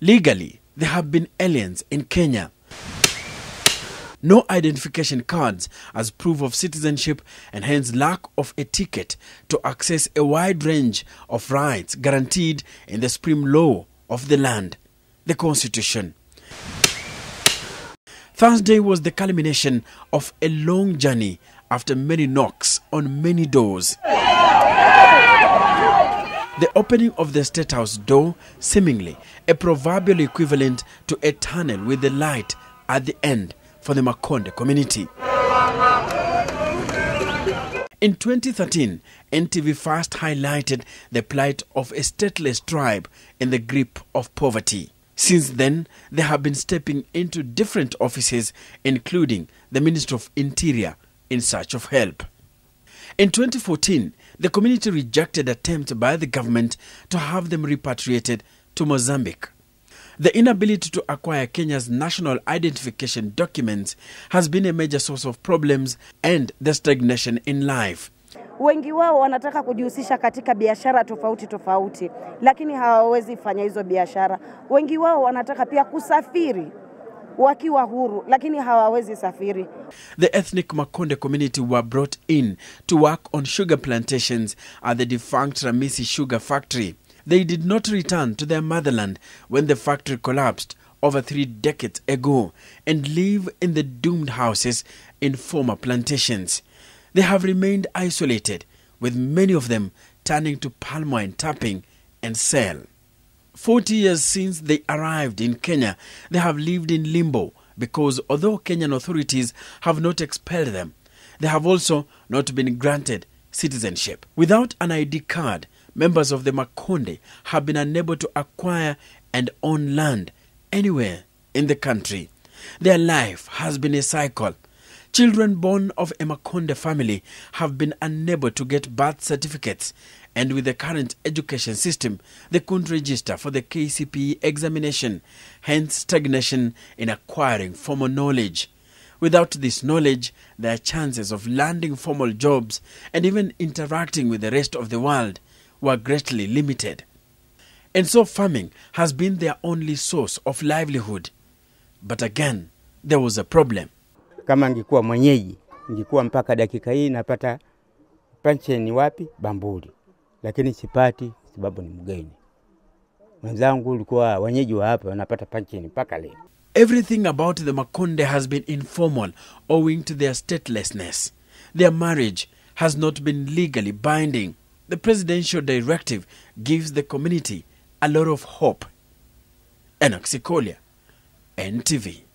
Legally, there have been aliens in Kenya. No identification cards as proof of citizenship and hence lack of a ticket to access a wide range of rights guaranteed in the supreme law of the land, the Constitution. Thursday was the culmination of a long journey after many knocks on many doors. The opening of the State House door, seemingly a proverbial equivalent to a tunnel with the light at the end for the Makonde community. In 2013, NTV first highlighted the plight of a stateless tribe in the grip of poverty. Since then, they have been stepping into different offices, including the Minister of Interior, in search of help. In 2014, the community rejected attempts by the government to have them repatriated to Mozambique. The inability to acquire Kenya's national identification documents has been a major source of problems and the stagnation in life. Wengi wao wanataka kujihusisha katika biashara tofauti tofauti, lakini hawawezi fanya hizo biashara. Wengi wao wanataka pia kusafiri wakiwa huru, lakini hawawezi safiri. The ethnic Makonde community were brought in to work on sugar plantations at the defunct Ramisi sugar factory. They did not return to their motherland when the factory collapsed over 3 decades ago and live in the doomed houses in former plantations. They have remained isolated, with many of them turning to palm wine tapping and sell. 40 years since they arrived in Kenya, they have lived in limbo because although Kenyan authorities have not expelled them, they have also not been granted citizenship. Without an ID card, members of the Makonde have been unable to acquire and own land anywhere in the country. Their life has been a cycle. Children born of a Makonde family have been unable to get birth certificates, and with the current education system, they couldn't register for the KCPE examination, hence stagnation in acquiring formal knowledge. Without this knowledge, their chances of landing formal jobs and even interacting with the rest of the world were greatly limited. And so farming has been their only source of livelihood. But again, there was a problem. Kama ngikuwa mwenyeji, ngikuwa mpaka dakika hii napata pensheni wapi Bamburi. Lakini sipati sababu ni mgeni. Wenzangu walikuwa wenyeji wa hapa wanapata pensheni mpaka leo. Everything about the Makonde has been informal owing to their statelessness. Their marriage has not been legally binding. The presidential directive gives the community a lot of hope. Enock Sikolia, NTV.